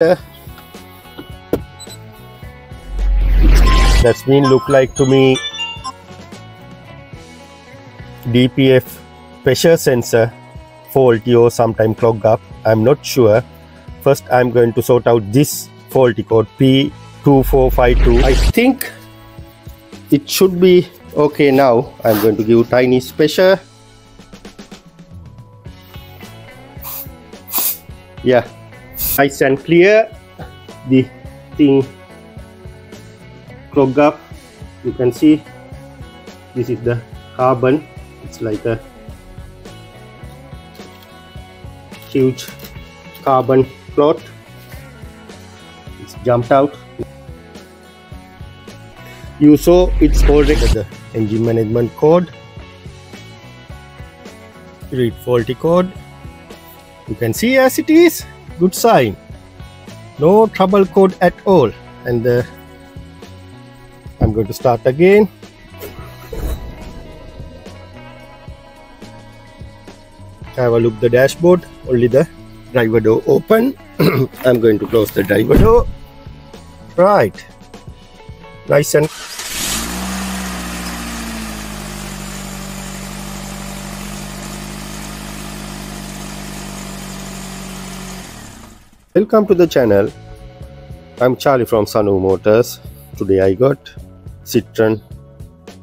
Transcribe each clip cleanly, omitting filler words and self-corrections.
That's been look like to me DPF pressure sensor faulty or sometime clogged up. I'm not sure. First I'm going to sort out this faulty code P2452. I think it should be okay now. I'm going to give tiny pressure. Yeah, nice and clear. The thing clogged up. You can see this is the carbon. It's like a huge carbon clot. It's jumped out. You saw it's already the engine management code. Read faulty code. You can see as it is. Good sign. No trouble code at all. And I'm going to start again. Have a look at the dashboard. Only the driver door open. I'm going to close the driver door. Right. Nice and welcome to the channel. I'm Charlie from Sanu Motors. Today I got Citroen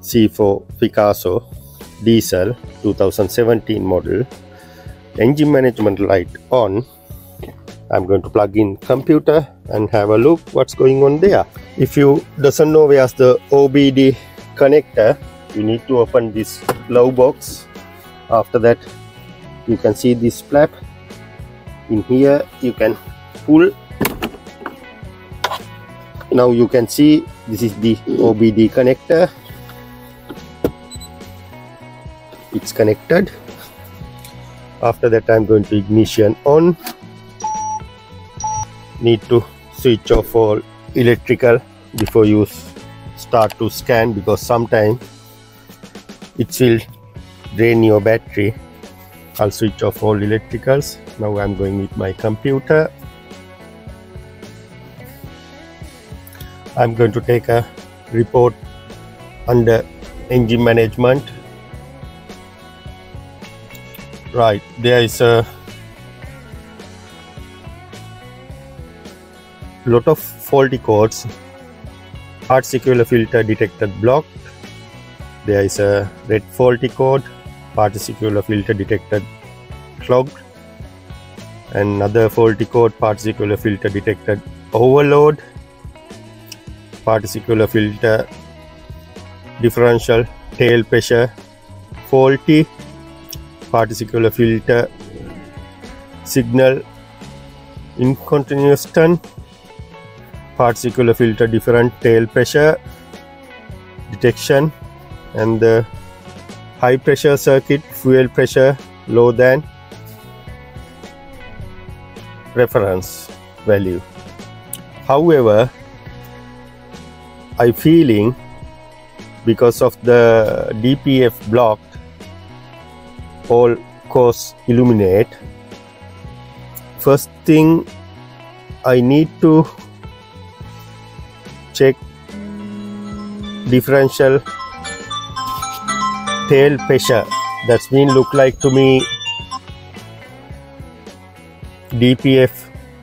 C4 Picasso diesel 2017 model, engine management light on. I'm going to plug in computer and have a look what's going on there. If you doesn't know where's the OBD connector, you need to open this glove box. After that you can see this flap. In here you can pull. Now you can see this is the OBD connector. It's connected. After that I'm going to ignition on. Need to switch off all electrical before you start to scan, because sometimes it will drain your battery. I'll switch off all electricals. Now I'm going with my computer. I'm going to take a report under engine management. Right, there is a lot of faulty codes. Particulate filter detected blocked. There is a red faulty code. Particulate filter detected clogged. Another faulty code. Particulate filter detected overload. Particulate filter differential tail pressure faulty. Particulate filter signal in continuous turn. Particulate filter different tail pressure detection. And the high pressure circuit fuel pressure low than reference value. However, I'm feeling because of the DPF blocked, all course illuminate. First thing I need to check differential tail pressure. That's been look like to me DPF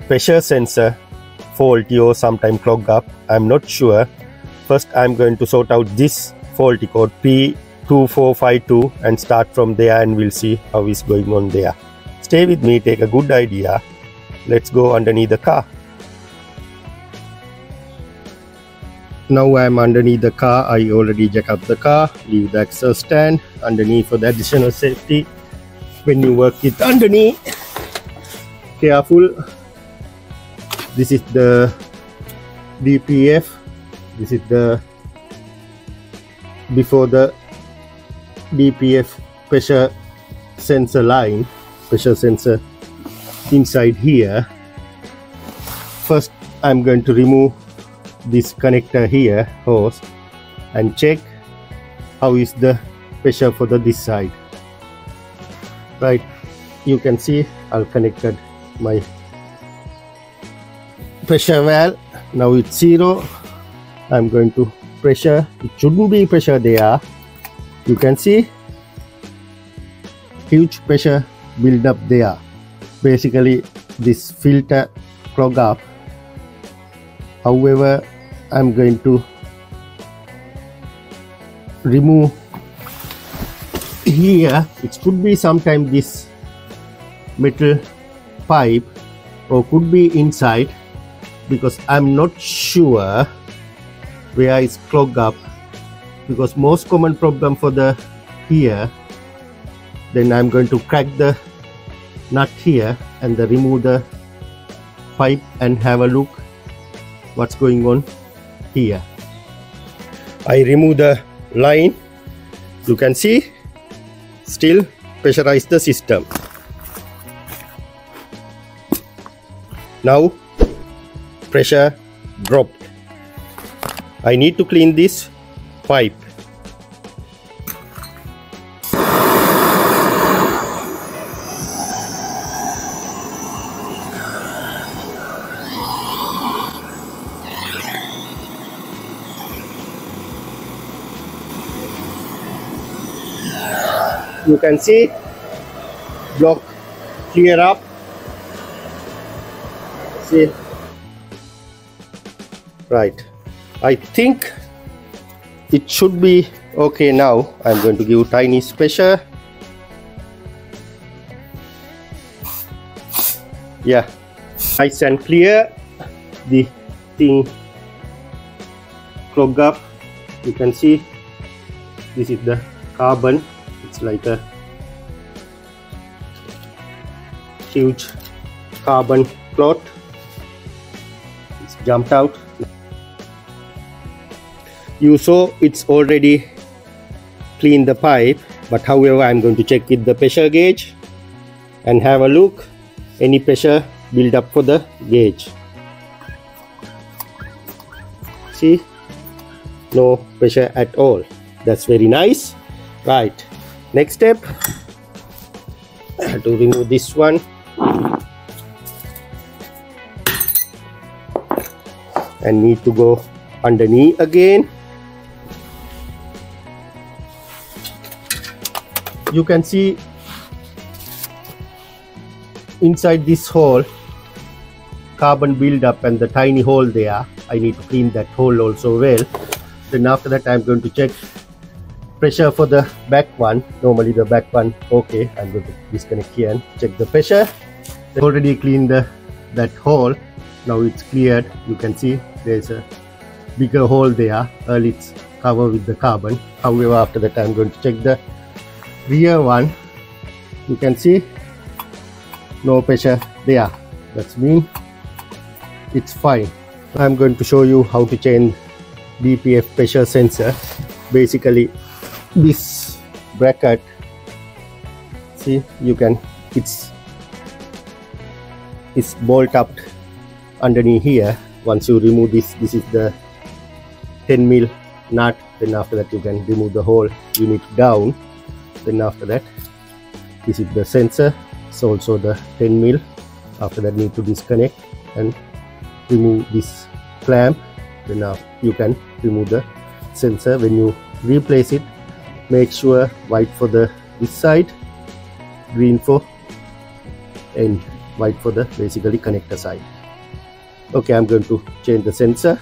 pressure sensor faulty or sometime clogged up. I'm not sure. First I'm going to sort out this faulty code P2452 and start from there, and we'll see how is going on there. Stay with me, take a good idea. Let's go underneath the car. Now I'm underneath the car. I already jack up the car, leave the axle stand underneath for the additional safety. When you work it underneath, careful. This is the DPF. This is the before the DPF pressure sensor line, pressure sensor inside here. First I'm going to remove this connector here, hose, and check how is the pressure for the this side. Right, you can see I'll connected my pressure well. Now it's zero. I'm going to pressure. It shouldn't be pressure there. You can see huge pressure build up there. Basically this filter clog up. However, I'm going to remove here. It could be sometime this metal pipe, or could be inside, because I'm not sure where it's clogged up, because most common problem for the here. Then I'm going to crack the nut here and then remove the pipe and have a look what's going on here. I remove the line. You can see still pressurize the system. Now pressure dropped. I need to clean this pipe. You can see block clear up. See, right, I think it should be okay. Now I'm going to give tiny pressure. Yeah, nice and clear. The thing clogged up. You can see this is the carbon. It's like a huge carbon clot. It's jumped out. You saw it's already cleaned the pipe, but however I'm going to check with the pressure gauge and have a look any pressure build up for the gauge. See, no pressure at all. That's very nice. Right, next step, I have to remove this one. And need to go underneath again. You can see inside this hole carbon build up and the tiny hole there. I need to clean that hole also well. Then after that I'm going to check pressure for the back one. Normally the back one, okay, I'm going to disconnect here and check the pressure. They already cleaned that hole. Now it's cleared. You can see there's a bigger hole there. Early it's covered with the carbon. However, after that I'm going to check the rear one. You can see no pressure there. That's mean it's fine. I'm going to show you how to change DPF pressure sensor. Basically this bracket, see, you can, it's bolt up underneath here. Once you remove this, this is the 10 mil nut. Then after that you can remove the whole unit down. Then after that this is the sensor, it's also the 10 mil. After that need to disconnect and remove this clamp. Then now you can remove the sensor. When you replace it, make sure white for the this side, green for end, white for the basically connector side. Okay, I'm going to change the sensor.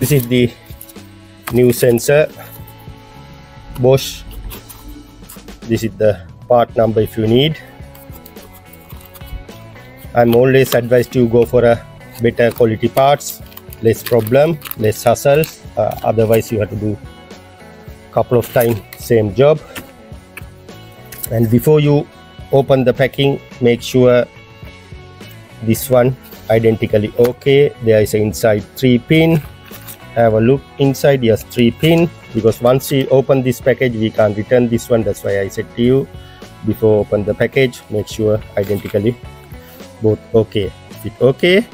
This is the new sensor, Bosch. This is the part number if you need. I'm always advised to go for a better quality parts. Less problem, less hassle. Otherwise you have to do couple of times same job. And before you open the packing, make sure this one identically okay. There is inside 3 pin. Have a look inside. Yes, 3 pin, because once we open this package we can't return this one. That's why I said to you, before open the package, make sure identically both okay. If it okay,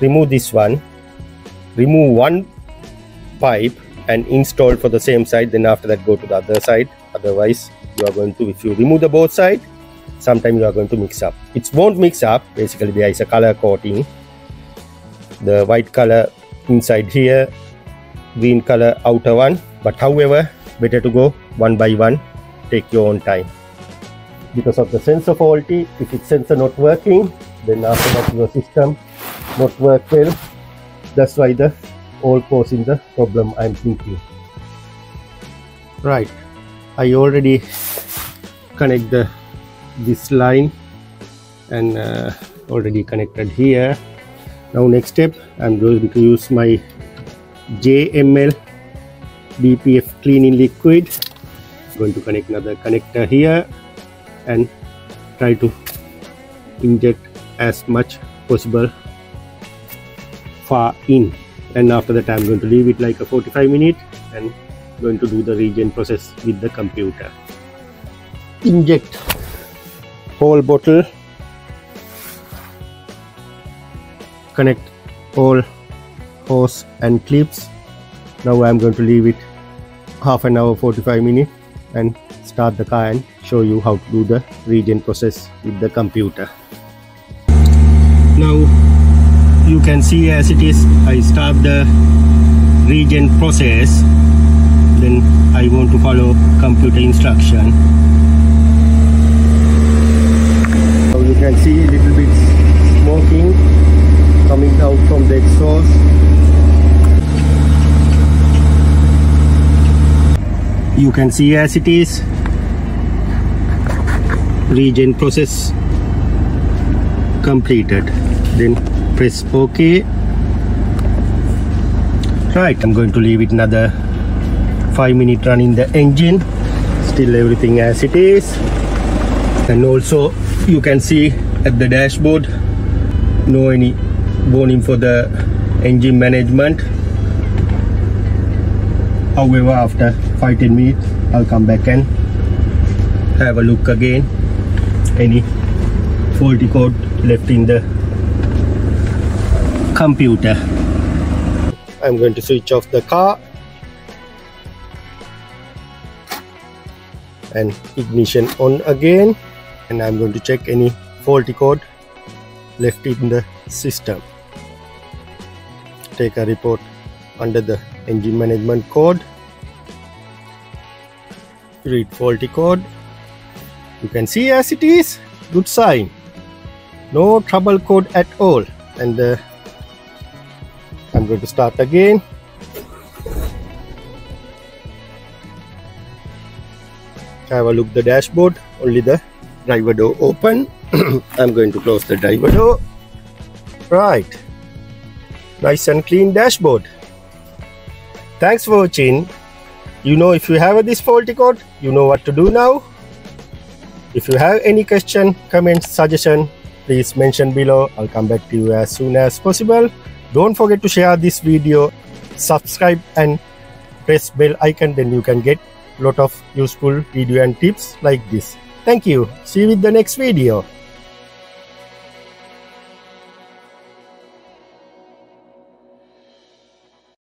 remove this one, remove one pipe and install for the same side. Then after that go to the other side. Otherwise you are going to, if you remove the both side, sometimes you are going to mix up. It won't mix up. Basically there is a color coating, the white color inside here, green color outer one, but however better to go one by one, take your own time. Because of the sensor faulty, if its sensor not working, then after that your system not work well. That's why the all causing the problem, I'm thinking. Right, I already connect this line and already connected here. Now next step, I'm going to use my JML BPF cleaning liquid. I'm going to connect another connector here and try to inject as much possible far in, and after that I'm going to leave it like a 45 minutes, and going to do the regen process with the computer. Inject whole bottle, connect all hose and clips. Now I'm going to leave it half an hour, 45 minutes, and start the car and show you how to do the regen process with the computer. Now you can see as it is, I start the regen process, then I want to follow computer instruction. So you can see a little bit smoking coming out from the exhaust. You can see as it is, regen process completed. Then press OK. Right, I'm going to leave it another 5 minutes running the engine. Still everything as it is. And also you can see at the dashboard, no any warning for the engine management. However, after 5-10 minutes I'll come back and have a look again, any faulty code left in the computer. I'm going to switch off the car and ignition on again, and I'm going to check any faulty code left in the system. Take a report under the engine management code, read faulty code. You can see as it is, good sign, no trouble code at all. And I'm going to start again. Have a look at the dashboard, only the driver door open. I'm going to close the driver door. Right, nice and clean dashboard. Thanks for watching. You know, if you have this faulty code, you know what to do now. If you have any question, comment, suggestion, please mention below. I'll come back to you as soon as possible. Don't forget to share this video, subscribe and press bell icon, then you can get lot of useful video and tips like this. Thank you. See you with the next video.